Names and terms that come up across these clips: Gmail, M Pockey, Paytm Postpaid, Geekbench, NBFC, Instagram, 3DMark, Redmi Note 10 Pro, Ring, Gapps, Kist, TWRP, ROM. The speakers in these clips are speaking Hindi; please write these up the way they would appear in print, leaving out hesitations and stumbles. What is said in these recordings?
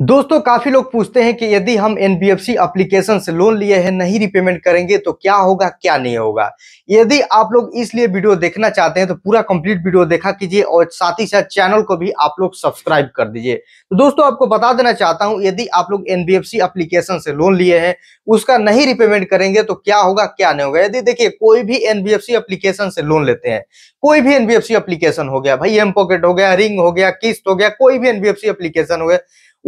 दोस्तों काफी लोग पूछते हैं कि यदि हम एनबीएफसी एप्लीकेशन से लोन लिए हैं नहीं रिपेमेंट करेंगे तो क्या होगा क्या नहीं होगा। यदि आप लोग इसलिए वीडियो देखना चाहते हैं तो पूरा कंप्लीट वीडियो देखा कीजिए और साथ ही साथ चैनल को भी आप लोग सब्सक्राइब कर दीजिए। तो दोस्तों आपको बता देना चाहता हूं, यदि आप लोग एनबीएफसी एप्लीकेशन से लोन लिए हैं उसका नहीं रिपेमेंट करेंगे तो क्या होगा क्या नहीं होगा। यदि देखिए कोई भी एनबीएफसी एप्लीकेशन से लोन लेते हैं, कोई भी एनबीएफसी एप्लीकेशन हो गया भाई, एम पॉकेट हो गया, रिंग हो गया, किस्त हो गया, कोई भी एनबीएफसी एप्लीकेशन हो गया,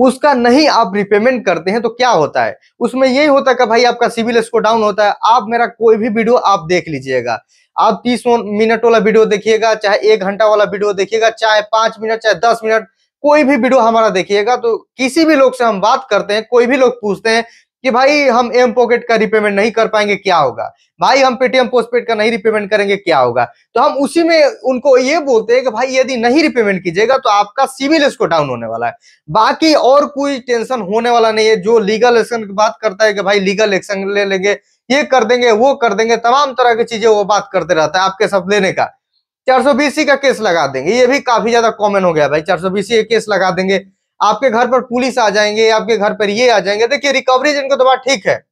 उसका नहीं आप रिपेमेंट करते हैं तो क्या होता है। उसमें यही होता है कि भाई आपका सिविल स्कोर डाउन होता है। आप मेरा कोई भी वीडियो आप देख लीजिएगा, आप 30 मिनट वाला वीडियो देखिएगा, चाहे 1 घंटा वाला वीडियो देखिएगा, चाहे 5 मिनट, चाहे 10 मिनट, कोई भी वीडियो हमारा देखिएगा। तो किसी भी लोग से हम बात करते हैं, कोई भी लोग पूछते हैं कि भाई हम एम पॉकेट का रिपेमेंट नहीं कर पाएंगे क्या होगा, भाई हम पेटीएम पोस्टपेड का नहीं रिपेमेंट करेंगे क्या होगा। तो हम उसी में उनको ये बोलते हैं कि भाई यदि नहीं रिपेमेंट कीजिएगा तो आपका सिविल स्कोर डाउन होने वाला है, बाकी और कोई टेंशन होने वाला नहीं है। जो लीगल एक्शन की बात करता है कि भाई लीगल एक्शन ले लेंगे, ये कर देंगे, वो कर देंगे, तमाम तरह की चीजें वो बात करते रहता है। आपके सब लेने का 420C का केस लगा देंगे, ये भी काफी ज्यादा कॉमन हो गया भाई, 420C का केस लगा देंगे, आपके घर पर पुलिस आ जाएंगे, आपके घर पर ये आ जाएंगे। देखिए रिकवरी एजेंट को तो बात ठीक है,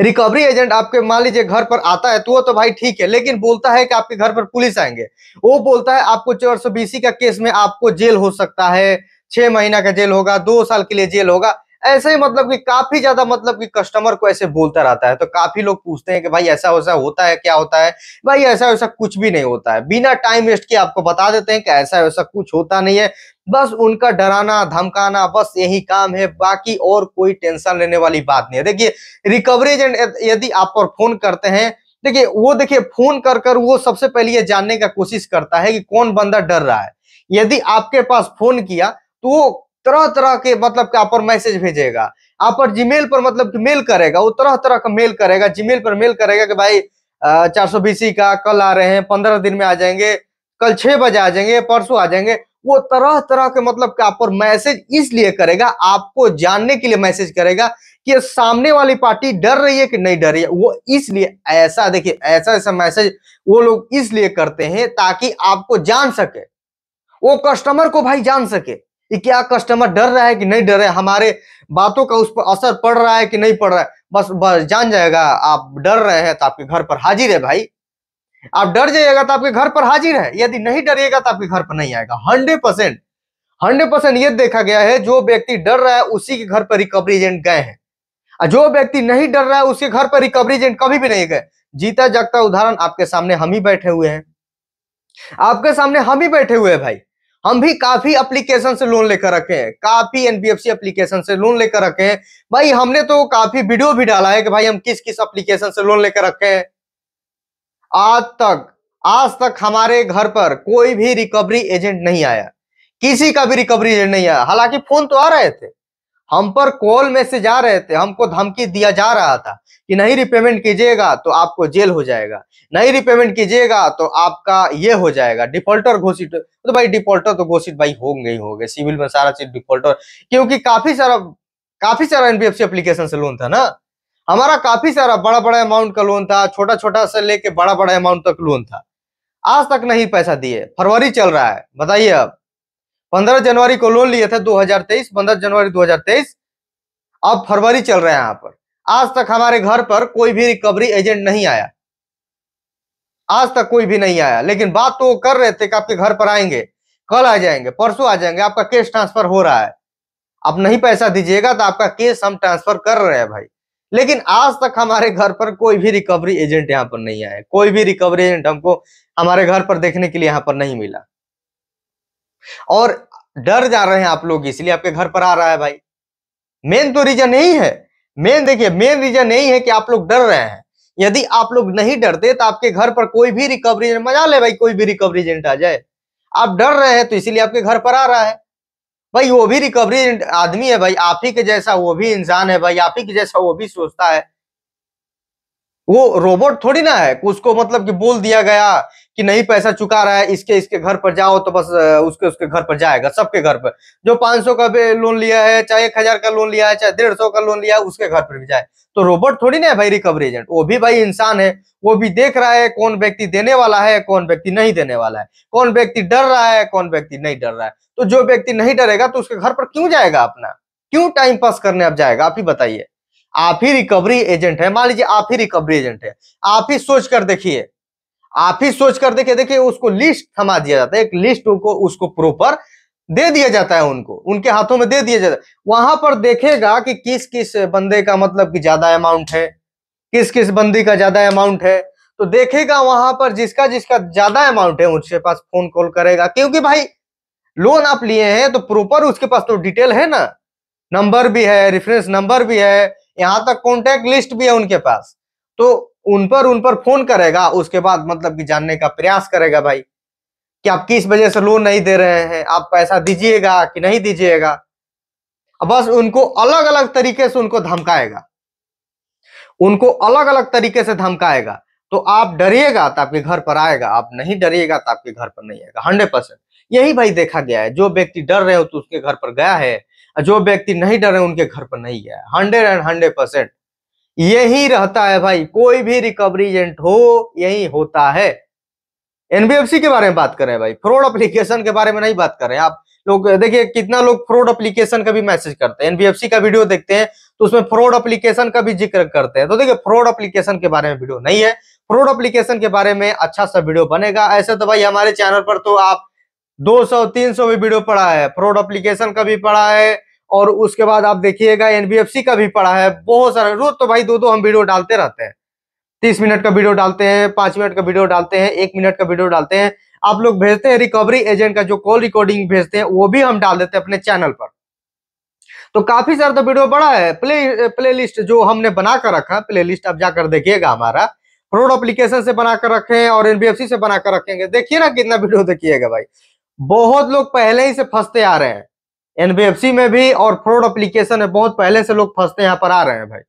रिकवरी एजेंट आपके मान लीजिए घर पर आता है तो वो तो भाई ठीक है, लेकिन बोलता है कि आपके घर पर पुलिस आएंगे, वो बोलता है आपको 420C का केस में आपको जेल हो सकता है, 6 महीना का जेल होगा, 2 साल के लिए जेल होगा। ऐसे ही मतलब कि काफी ज्यादा मतलब कि कस्टमर को ऐसे बोलता रहता है। तो काफी लोग पूछते हैं कि भाई ऐसा वैसा होता है क्या होता है। भाई ऐसा वैसा कुछ भी नहीं होता है, बिना टाइम वेस्ट किए आपको बता देते हैं कि ऐसा वैसा कुछ होता नहीं है, बस उनका डराना धमकाना बस यही काम है, बाकी और कोई टेंशन लेने वाली बात नहीं है। देखिए रिकवरी एजेंट यदि आप पर फोन करते हैं, देखिए वो देखिए फोन कर कर वो सबसे पहले ये जानने का कोशिश करता है कि कौन बंदा डर रहा है। यदि आपके पास फोन किया तो वो तरह तरह के मतलब आप पर मैसेज भेजेगा, आप पर जीमेल पर मतलब मेल करेगा, वो तरह तरह का मेल करेगा, जीमेल पर मेल करेगा कि भाई 420C का कल आ रहे हैं, 15 दिन में आ जाएंगे, कल 6 बजे आ जाएंगे, परसों आ जाएंगे। वो तरह तरह के मतलब आप पर मैसेज इसलिए करेगा, आपको जानने के लिए मैसेज करेगा कि सामने वाली पार्टी डर रही है कि नहीं डर रही है। वो इसलिए ऐसा देखिए ऐसा ऐसा मैसेज वो लोग इसलिए करते हैं ताकि आपको जान सके, वो कस्टमर को भाई जान सके कि क्या कस्टमर डर रहा है कि नहीं डर रहा है, हमारे बातों का उस पर असर पड़ रहा है कि नहीं पड़ रहा है। बस जान जाएगा आप डर रहे हैं तो आपके घर पर हाजिर है भाई, आप डर जाइएगा तो आपके घर पर हाजिर है, यदि नहीं डरिएगा तो आपके घर पर नहीं आएगा। 100% ये देखा गया है, जो व्यक्ति डर रहा है उसी के घर पर रिकवरी एजेंट गए हैं, और जो व्यक्ति नहीं डर रहा है उसके घर पर रिकवरी एजेंट कभी भी नहीं गए। जीता जागता उदाहरण आपके सामने हम ही बैठे हुए हैं, आपके सामने हम ही बैठे हुए हैं भाई। हम भी काफी एप्लीकेशन से लोन लेकर रखे हैं, काफी एनबीएफसी एप्लीकेशन से लोन लेकर रखे हैं भाई। हमने तो काफी वीडियो भी डाला है कि भाई हम किस किस एप्लीकेशन से लोन लेकर रखे हैं। आज तक हमारे घर पर कोई भी रिकवरी एजेंट नहीं आया, किसी का भी रिकवरी एजेंट नहीं आया। हालांकि फोन तो आ रहे थे, हम पर कॉल मैसेज आ रहे थे, हमको धमकी दिया जा रहा था कि नहीं रिपेमेंट कीजिएगा तो आपको जेल हो जाएगा, नहीं रिपेमेंट कीजिएगा तो आपका ये हो जाएगा, डिफॉल्टर घोषित। तो भाई डिफॉल्टर तो घोषित भाई होंगे ही होंगे, सिविल में सारा चीज डिफॉल्टर, क्योंकि काफी सारा एनबीएफसी एप्लीकेशन से लोन था ना हमारा, काफी सारा बड़ा बड़ा अमाउंट का लोन था, छोटा छोटा से लेके बड़ा बड़ा अमाउंट तक लोन था, आज तक नहीं पैसा दिए। फरवरी चल रहा है, बताइए अब 15 जनवरी को लोन लिए थे 2023, 15 जनवरी 2023, अब फरवरी चल रहा है, यहाँ पर आज तक हमारे घर पर कोई भी रिकवरी एजेंट नहीं आया, आज तक कोई भी नहीं आया। लेकिन बात तो कर रहे थे कि आपके घर पर आएंगे, कल आ जाएंगे, परसों आ जाएंगे, आपका केस ट्रांसफर हो रहा है, आप नहीं पैसा दीजिएगा तो आपका केस हम ट्रांसफर कर रहे हैं भाई। लेकिन आज तक हमारे घर पर कोई भी रिकवरी एजेंट यहाँ पर नहीं आया, कोई भी रिकवरी एजेंट हमको हमारे घर पर देखने के लिए यहाँ पर नहीं मिला। और डर जा रहे हैं आप लोग, इसलिए आपके घर पर आ रहा है भाई। मेन तो रीजन यही है, मेन रीजन यही है कि आप लोग डर रहे हैं। यदि आप लोग नहीं डरते तो आपके घर पर कोई भी रिकवरी एजेंट मजा ले भाई, कोई भी रिकवरी एजेंट आ जाए। आप डर रहे हैं तो इसीलिए आपके घर पर आ रहा है भाई। वो भी रिकवरी एजेंट आदमी है भाई, आप ही के जैसा वो भी इंसान है भाई, आप ही के जैसा वो भी सोचता है, वो रोबोट थोड़ी ना है उसको मतलब कि बोल दिया गया कि नहीं पैसा चुका रहा है, इसके इसके घर पर जाओ तो बस उसके उसके घर पर जाएगा, सबके घर पर। जो 500 का लोन लिया है, चाहे 1000 का लोन लिया है, चाहे 150 का लोन लिया है, उसके घर पर भी जाए। तो रोबोट थोड़ी ना है भाई रिकवरी एजेंट, वो भी भाई इंसान है, वो भी देख रहा है कौन व्यक्ति देने वाला है, कौन व्यक्ति नहीं देने वाला है, कौन व्यक्ति डर रहा है, कौन व्यक्ति नहीं डर रहा है। तो जो व्यक्ति नहीं डरेगा तो उसके घर पर क्यों जाएगा, अपना क्यों टाइम पास करने आप जाएगा? आप ही बताइए, आप ही रिकवरी एजेंट है। मान लीजिए आप ही रिकवरी एजेंट है, आप ही सोच कर देखिए, आप ही सोच कर देखिए। देखिए उसको लिस्ट थमा दिया जाता है, एक लिस्ट उनको उसको प्रॉपर दे दिया जाता है, उनको उनके हाथों में दे दिया जाता है। वहां पर देखेगा कि किस किस बंदे का मतलब कि ज्यादा अमाउंट है, किस किस बंदी का ज्यादा अमाउंट है। तो देखेगा वहां पर जिसका जिसका ज्यादा अमाउंट है उसके पास फोन कॉल करेगा, क्योंकि भाई लोन आप लिए हैं तो प्रॉपर उसके पास तो डिटेल है ना, नंबर भी है, रेफरेंस नंबर भी है, यहाँ तक कॉन्टैक्ट लिस्ट भी है उनके पास। तो उन पर फोन करेगा, उसके बाद मतलब कि जानने का प्रयास करेगा भाई कि आप किस वजह से लोन नहीं दे रहे हैं, आप पैसा दीजिएगा कि नहीं दीजिएगा। बस उनको अलग अलग तरीके से उनको धमकाएगा, उनको अलग अलग तरीके से धमकाएगा। तो आप डरिएगा तो आपके घर पर आएगा, आप नहीं डरिएगा तो आपके घर पर नहीं आएगा। 100% यही भाई देखा गया है, जो व्यक्ति डर रहे हो तो उसके घर पर गया है, जो व्यक्ति नहीं डरे उनके घर पर नहीं गया है। 100% यही रहता है भाई, कोई भी रिकवरी एजेंट हो यही होता है। एनबीएफसी के बारे में बात कर रहे हैं भाई, फ्रॉड एप्लीकेशन के बारे में नहीं बात कर रहे हैं। आप लोग देखिए कितना लोग फ्रॉड एप्लीकेशन का भी मैसेज करते हैं, एनबीएफसी का वीडियो देखते हैं तो उसमें फ्रॉड एप्लीकेशन का भी जिक्र करते हैं। तो देखिए फ्रॉड एप्लीकेशन के बारे में वीडियो नहीं है, फ्रॉड एप्लीकेशन के बारे में अच्छा सा वीडियो बनेगा। ऐसे तो भाई हमारे चैनल पर तो आप 200-300 भी वीडियो पड़ा है, फ्रॉड एप्लीकेशन का भी पड़ा है, और उसके बाद आप देखिएगा एनबीएफसी का भी पड़ा है, बहुत सारा। रोज तो भाई 2-2 हम वीडियो डालते रहते हैं, 30 मिनट का वीडियो डालते हैं, 5 मिनट का वीडियो डालते हैं, 1 मिनट का वीडियो डालते हैं। आप लोग भेजते हैं रिकवरी एजेंट का जो कॉल रिकॉर्डिंग भेजते हैं, वो भी हम डाल देते हैं अपने चैनल पर। तो काफी सारा तो वीडियो बड़ा है, प्ले लिस्ट जो हमने बना कर रखा, प्ले लिस्ट आप जाकर देखिएगा, हमारा फ्रॉड एप्लीकेशन से बना कर रखे हैं और एनबीएफसी से बना कर रखेंगे। देखिए ना कितना वीडियो, देखिएगा भाई बहुत लोग पहले ही से फंसते आ रहे हैं एनबीएफसी में भी, और फ्रॉड एप्लीकेशन है बहुत पहले से लोग फंसते यहाँ पर आ रहे हैं भाई।